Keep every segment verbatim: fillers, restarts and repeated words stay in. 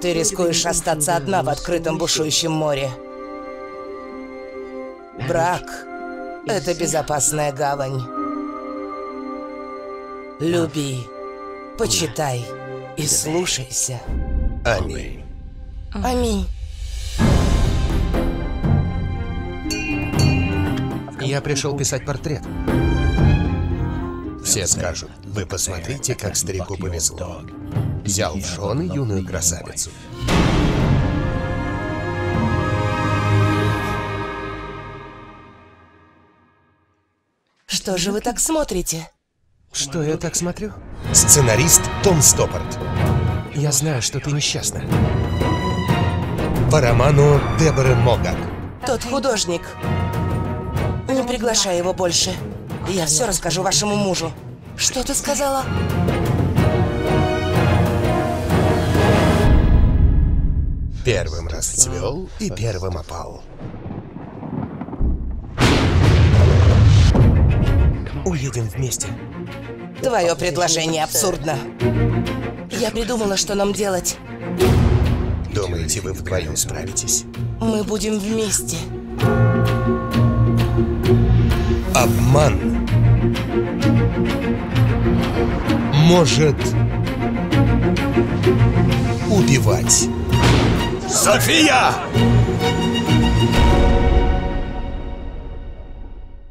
Ты рискуешь остаться одна в открытом бушующем море. Брак — это безопасная гавань. Люби, почитай и слушайся. Аминь. Аминь. Я пришел писать портрет. Все скажут, вы посмотрите, как старику повезло. Взял в жены юную красавицу. Что же вы так смотрите? Что я так смотрю? Сценарист Том Стоппорт. Я знаю, что ты несчастна. По роману Деборы Могак. Тот художник. Не приглашай его больше. Я все расскажу вашему мужу. Что ты сказала? Первым расцвел и первым опал. Уедем вместе. Твое предложение абсурдно. Я придумала, что нам делать. Думаете, вы вдвоем справитесь? Мы будем вместе. Обман может убивать. София!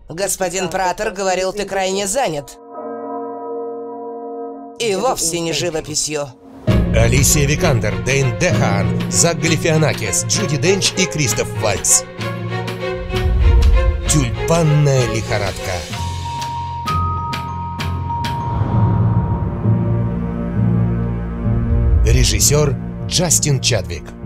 Господин Пратер говорил, ты крайне занят. И вовсе не живописью. Алисия Викандер, Дэйн ДеХаан, Зак Галифианакис, Джуди Денч и Кристоф Вальц. Тюльпанная лихорадка. Режиссер Джастин Чадвик.